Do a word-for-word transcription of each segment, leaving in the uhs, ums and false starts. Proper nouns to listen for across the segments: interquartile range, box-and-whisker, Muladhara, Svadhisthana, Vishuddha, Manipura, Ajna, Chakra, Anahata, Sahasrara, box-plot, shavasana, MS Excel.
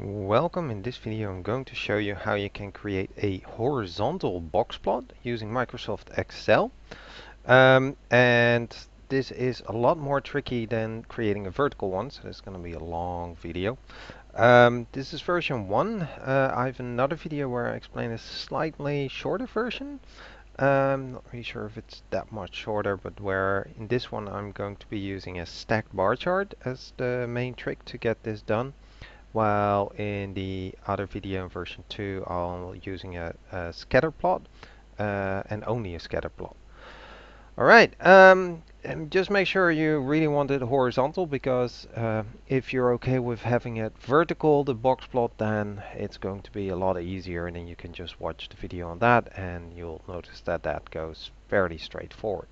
Welcome. In this video I'm going to show you how you can create a horizontal box plot using Microsoft Excel. Um, and this is a lot more tricky than creating a vertical one, so it's going to be a long video. Um, this is version one. Uh, I have another video where I explain a slightly shorter version. Um, not really sure if it's that much shorter, but where in this one I'm going to be using a stacked bar chart as the main trick to get this done. While in the other video in version two I'm using a, a scatter plot uh, and only a scatter plot. Alright, um, and just make sure you really want it horizontal, because uh, if you're okay with having it vertical, the box plot, then it's going to be a lot easier, and then you can just watch the video on that and you'll notice that that goes fairly straightforward.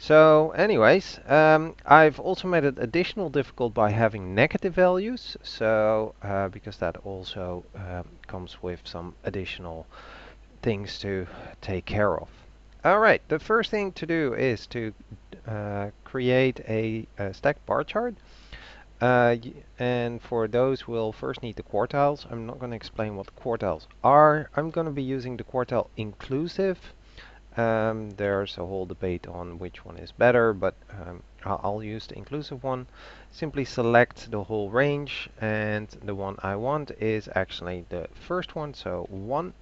So anyways, um, I've also made it additional difficult by having negative values, so uh, because that also um, comes with some additional things to take care of. Alright, the first thing to do is to uh, create a, a stacked bar chart. Uh, and for those, we'll first need the quartiles. I'm not going to explain what the quartiles are. I'm going to be using the quartile inclusive. Um, there's a whole debate on which one is better, but um, I'll use the inclusive one. Simply select the whole range, and the one I want is actually the first one, so one.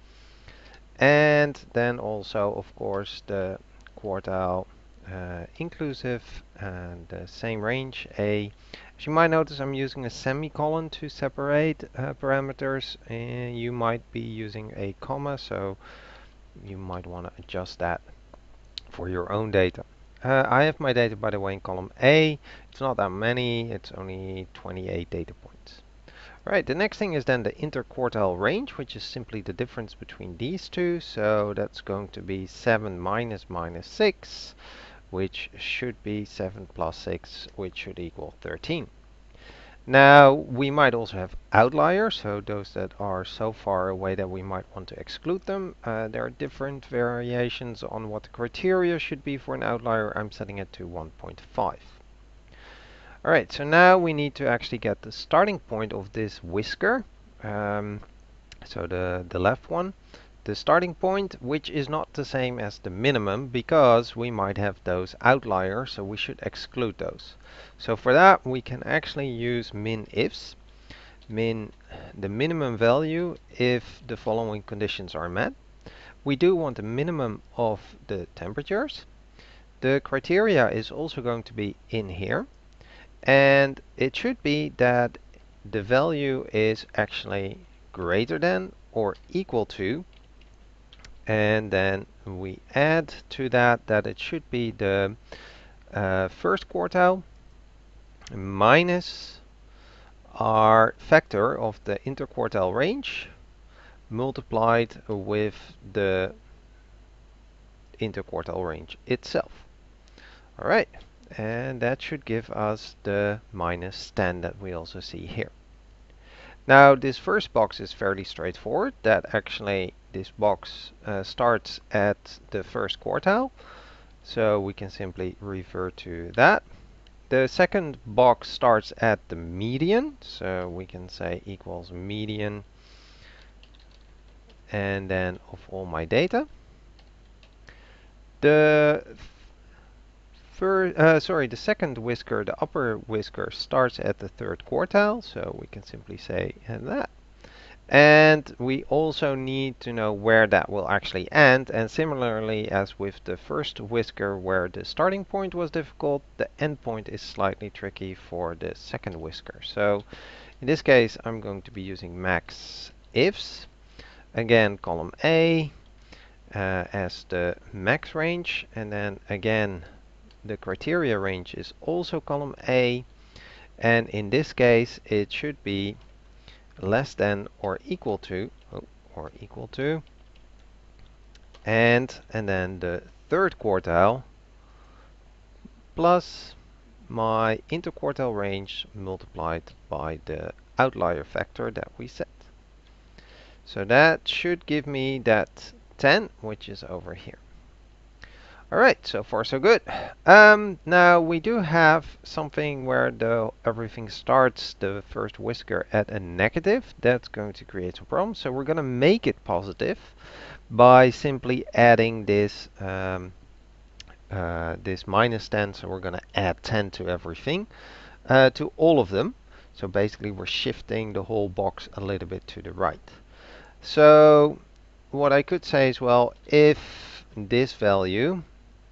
And then also, of course, the quartile uh, inclusive and the same range, A. As you might notice, I'm using a semicolon to separate uh, parameters, and you might be using a comma, so you might want to adjust that for your own data. Uh, I have my data, by the way, in column A. It's not that many, it's only twenty-eight data points. Alright, the next thing is then the interquartile range, which is simply the difference between these two. So that's going to be seven minus minus six, which should be seven plus six, which should equal thirteen. Now, we might also have outliers, so those that are so far away that we might want to exclude them. Uh, there are different variations on what the criteria should be for an outlier. I'm setting it to one point five. Alright, so now we need to actually get the starting point of this whisker, um, so the, the left one, the starting point, which is not the same as the minimum, because we might have those outliers, so we should exclude those. So for that we can actually use min ifs, min the minimum value if the following conditions are met. We do want the minimum of the temperatures. The criteria is also going to be in here, and it should be that the value is actually greater than or equal to, and then we add to that that it should be the Uh, first quartile minus our factor of the interquartile range multiplied with the interquartile range itself. Alright, and that should give us the minus ten that we also see here. Now this first box is fairly straightforward. That actually this box uh, starts at the first quartile. So we can simply refer to that. The second box starts at the median, so we can say equals median, and then of all my data. The fir uh, sorry, the second whisker, the upper whisker, starts at the third quartile, so we can simply say that. And we also need to know where that will actually end, and similarly as with the first whisker where the starting point was difficult, the end point is slightly tricky for the second whisker. So in this case I'm going to be using max ifs, again column A uh, as the max range, and then again the criteria range is also column A, and in this case it should be less than or equal to oh, or equal to and and then the third quartile plus my interquartile range multiplied by the outlier factor that we set. So that should give me that ten, which is over here. All right, so far so good. Um, now we do have something where the everything starts the first whisker at a negative. That's going to create some problems. So we're going to make it positive by simply adding this um, uh, this minus ten. So we're going to add ten to everything, uh, to all of them. So basically, we're shifting the whole box a little bit to the right. So what I could say is, well, if this value,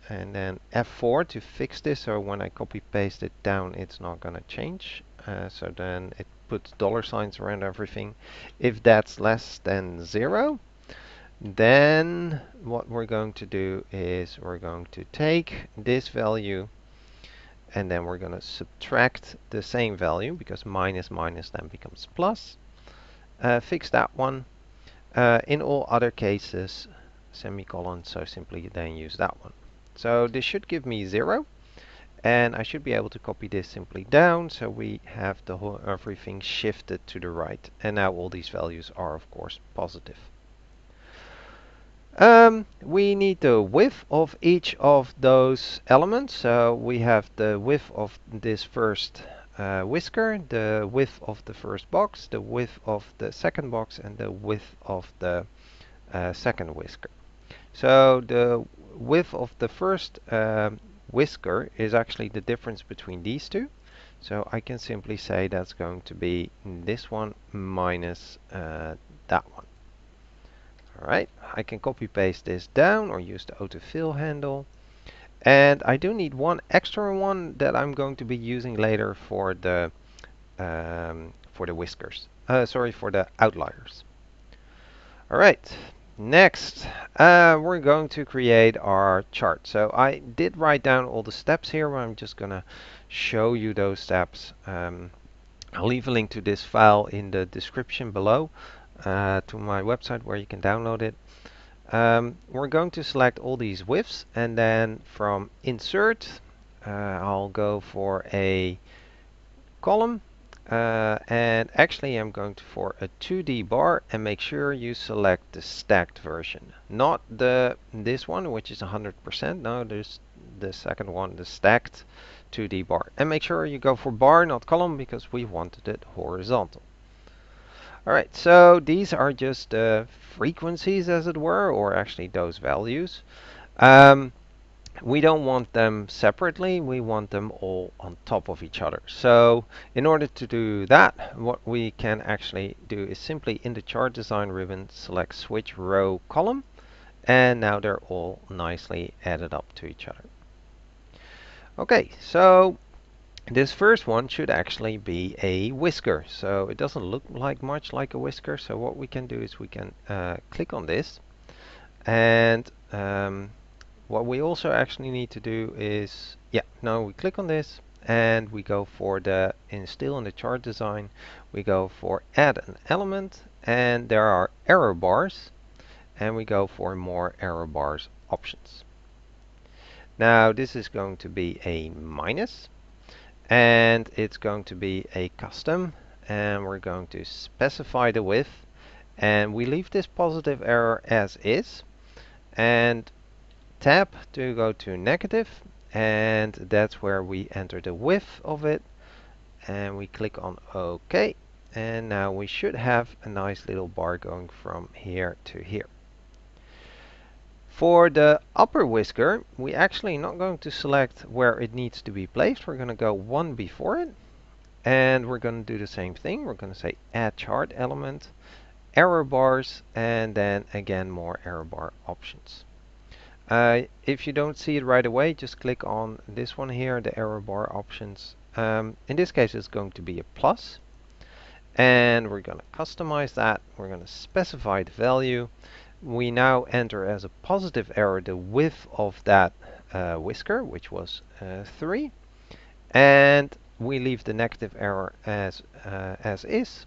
and then F four to fix this, so when I copy paste it down, it's not going to change. Uh, so then it puts dollar signs around everything. If that's less than zero, then what we're going to do is we're going to take this value, and then we're going to subtract the same value, because minus minus then becomes plus. Uh, fix that one. Uh, in all other cases, semicolon, so simply then use that one. So this should give me zero, and I should be able to copy this simply down, so we have the whole everything shifted to the right, and now all these values are of course positive. Um, we need the width of each of those elements. So we have the width of this first uh, whisker, the width of the first box, the width of the second box, and the width of the uh, second whisker. So the width of the first um, whisker is actually the difference between these two. So I can simply say that's going to be this one minus uh, that one. Alright, I can copy paste this down or use the autofill handle. And I do need one extra one that I'm going to be using later for the um, for the whiskers. Uh, sorry, for the outliers. Alright, next uh, we're going to create our chart. So I did write down all the steps here, but I'm just going to show you those steps. Um, I'll leave a link to this file in the description below. Uh, to my website where you can download it. Um, we're going to select all these widths, and then from insert uh, I'll go for a column, uh, and actually I'm going to for a two D bar, and make sure you select the stacked version, not the this one which is one hundred percent. No, there's the second one, the stacked two D bar, and make sure you go for bar, not column, because we wanted it horizontal. Alright, so these are just uh, frequencies, as it were, or actually those values. Um, we don't want them separately, we want them all on top of each other. So in order to do that, what we can actually do is simply in the chart design ribbon select switch row column, and now they're all nicely added up to each other. Okay, so this first one should actually be a whisker. So it doesn't look like much like a whisker. So what we can do is we can uh, click on this. And um, what we also actually need to do is, yeah, now we click on this and we go for the, in still in the chart design, we go for add an element, and there are error bars, and we go for more error bars options. Now this is going to be a minus, and it's going to be a custom, and we're going to specify the width, and we leave this positive error as is, and tab to go to negative, and that's where we enter the width of it, and we click on OK, and now we should have a nice little bar going from here to here. For the upper whisker, we're actually not going to select where it needs to be placed. We're going to go one before it, and we're going to do the same thing. We're going to say add chart element, error bars, and then again more error bar options. Uh, if you don't see it right away, just click on this one here, the error bar options. Um, in this case, it's going to be a plus, and we're going to customize that. We're going to specify the value. We now enter as a positive error the width of that uh, whisker, which was uh, three, and we leave the negative error as uh, as is,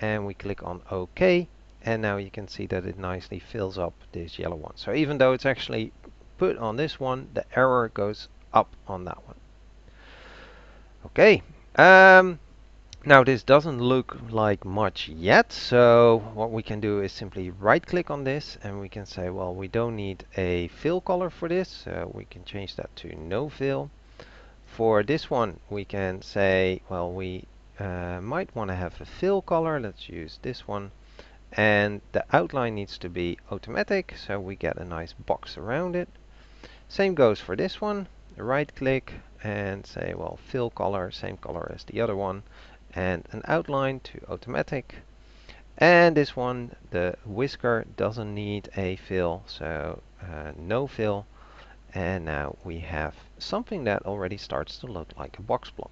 and we click on OK, and now you can see that it nicely fills up this yellow one. So even though it's actually put on this one, the error goes up on that one. Okay, um, Now this doesn't look like much yet, so what we can do is simply right click on this and we can say, well, we don't need a fill color for this, so we can change that to no fill. For this one we can say, well, we uh, might want to have a fill color, let's use this one, and the outline needs to be automatic so we get a nice box around it. Same goes for this one, right click and say, well, fill color, same color as the other one, and an outline to automatic. And this one, the whisker doesn't need a fill, so uh, no fill. And now we have something that already starts to look like a box block.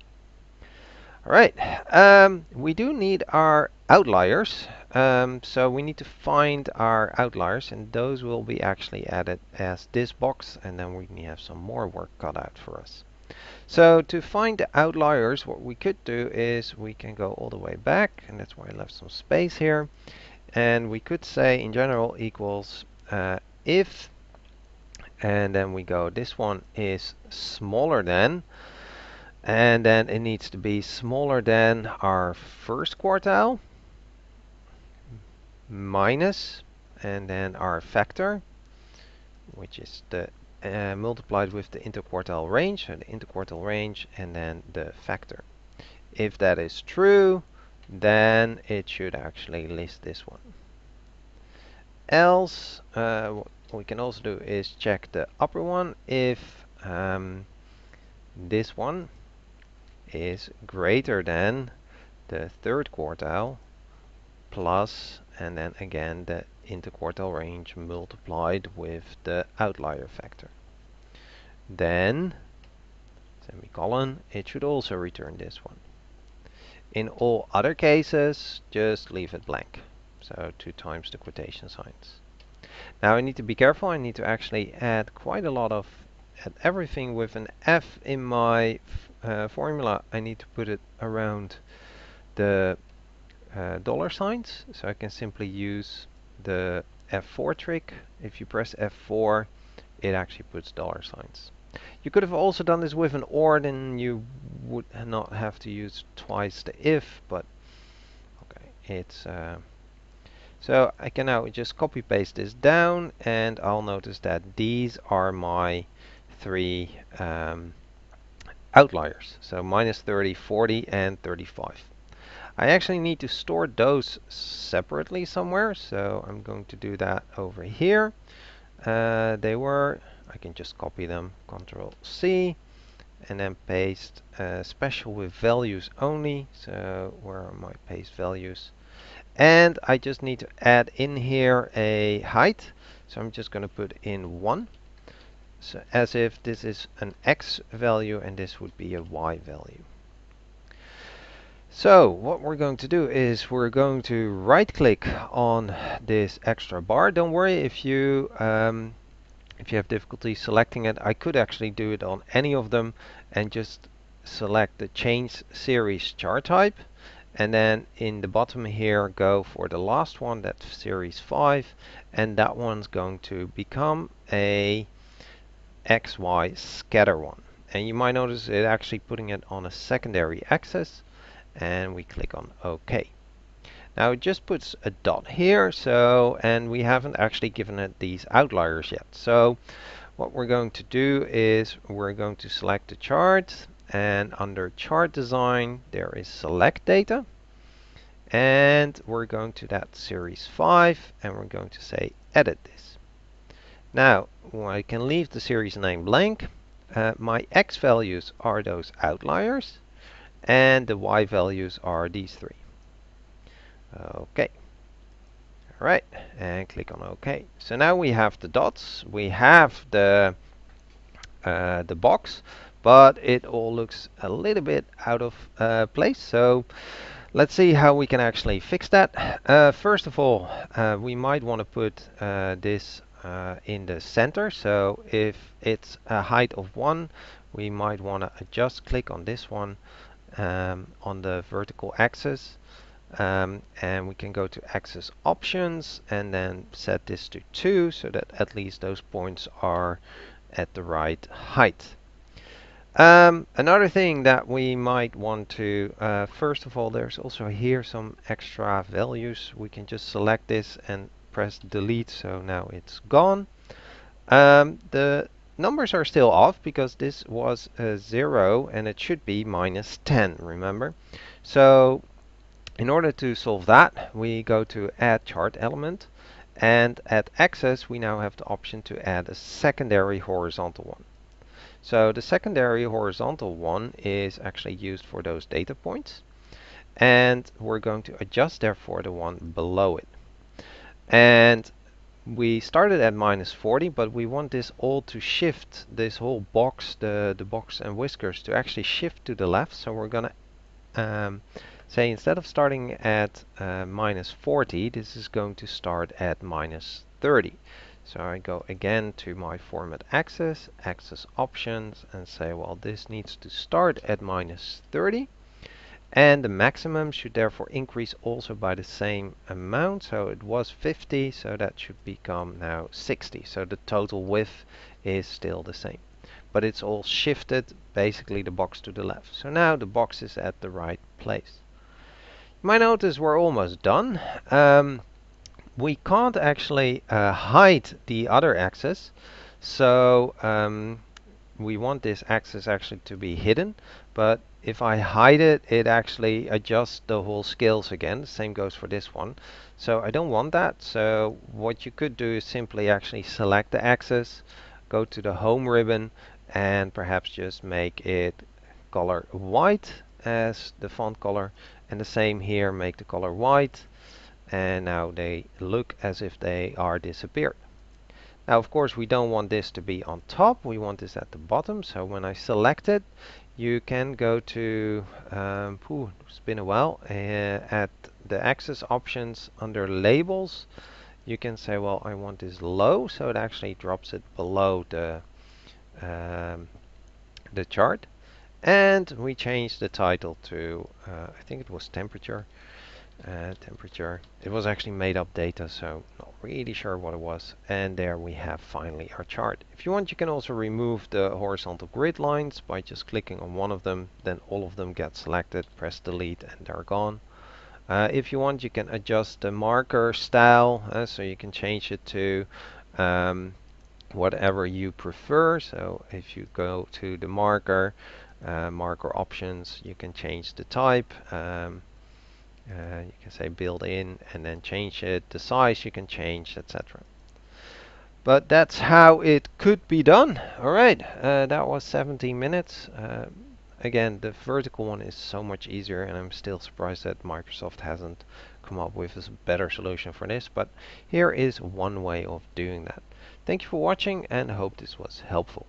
All right, um, we do need our outliers, um, so we need to find our outliers, and those will be actually added as this box, and then we may have some more work cut out for us. So to find the outliers, what we could do is we can go all the way back, and that's why I left some space here. And we could say in general equals uh, if, and then we go this one is smaller than, and then it needs to be smaller than our first quartile minus, and then our factor, which is the Uh, multiplied with the interquartile range, so the interquartile range and then the factor. If that is true, then it should actually list this one. Else, uh, what we can also do is check the upper one if um, this one is greater than the third quartile plus, and then again the interquartile range multiplied with the outlier factor. Then, semicolon, it should also return this one. In all other cases, just leave it blank. So two times the quotation signs. Now I need to be careful. I need to actually add quite a lot of, add everything with an F in my uh, formula. I need to put it around the uh, dollar signs. So I can simply use the F four trick. If you press F four, it actually puts dollar signs. You could have also done this with an or, then you would not have to use twice the if, but okay, it's uh, so I can now just copy paste this down, and I'll notice that these are my three um, outliers, so minus thirty, forty and thirty-five. I actually need to store those separately somewhere, so I'm going to do that over here. Uh, they were, I can just copy them, Control C, and then paste uh, special with values only. So where are my paste values? And I just need to add in here a height. So I'm just going to put in one, so as if this is an X value and this would be a Y value. So what we're going to do is we're going to right click on this extra bar. Don't worry if you um, if you have difficulty selecting it. I could actually do it on any of them and just select the change series chart type, and then in the bottom here go for the last one, that's series five, and that one's going to become a X Y scatter one. And you might notice it actually putting it on a secondary axis. And we click on OK. Now it just puts a dot here, so, and we haven't actually given it these outliers yet. So what we're going to do is we're going to select the chart, and under chart design there is select data, and we're going to that series five and we're going to say edit this. Now I can leave the series name blank. Uh, my X values are those outliers, and the Y values are these three. Okay. All right, and click on OK. So now we have the dots, we have the uh, the box, but it all looks a little bit out of uh, place. So let's see how we can actually fix that. Uh, first of all, uh, we might want to put uh, this uh, in the center. So if it's a height of one, we might want to adjust, click on this one, Um, on the vertical axis, um, and we can go to axis options and then set this to two so that at least those points are at the right height. Um, another thing that we might want to, uh, first of all, there's also here some extra values. We can just select this and press delete, so now it's gone. Um, the numbers are still off because this was a zero and it should be minus ten, remember? So in order to solve that, we go to add chart element, and at axis we now have the option to add a secondary horizontal one. So the secondary horizontal one is actually used for those data points, and we're going to adjust therefore the one below it. And we started at minus forty, but we want this all to shift, this whole box, the, the box and whiskers, to actually shift to the left. So we're going to um, say instead of starting at uh, minus forty, this is going to start at minus thirty. So I go again to my format axis, axis options, and say, well, this needs to start at minus thirty. And the maximum should therefore increase also by the same amount. So it was fifty, so that should become now sixty. So the total width is still the same, but it's all shifted, basically the box to the left. So now the box is at the right place. You might notice we're almost done. Um, we can't actually uh, hide the other axis. So um, we want this axis actually to be hidden, but if I hide it, it actually adjusts the whole scales again. The same goes for this one. So I don't want that. So what you could do is simply actually select the axis, go to the home ribbon, and perhaps just make it color white as the font color. And the same here, make the color white. And now they look as if they are disappeared. Now, of course, we don't want this to be on top. We want this at the bottom. So when I select it, you can go to, um, ooh, it's been a while, uh, at the axis options under labels, you can say, well, I want this low, so it actually drops it below the, um, the chart. And we change the title to, uh, I think it was temperature, uh, temperature. It was actually made up data, so not really sure what it was. And there we have finally our chart. If you want, you can also remove the horizontal grid lines by just clicking on one of them, then all of them get selected, press delete, and they're gone. Uh, if you want, you can adjust the marker style, uh, so you can change it to um, whatever you prefer. So if you go to the marker, uh, marker options, you can change the type. Um, Uh, you can say build in and then change it, the size you can change, et cetera. But that's how it could be done. All right, uh, that was seventeen minutes. Uh, again, the vertical one is so much easier, and I'm still surprised that Microsoft hasn't come up with a better solution for this. But here is one way of doing that. Thank you for watching, and hope this was helpful.